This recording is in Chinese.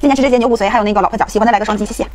今天吃这些牛骨髓，还有那个老婆饺，喜欢的来个双击，谢谢。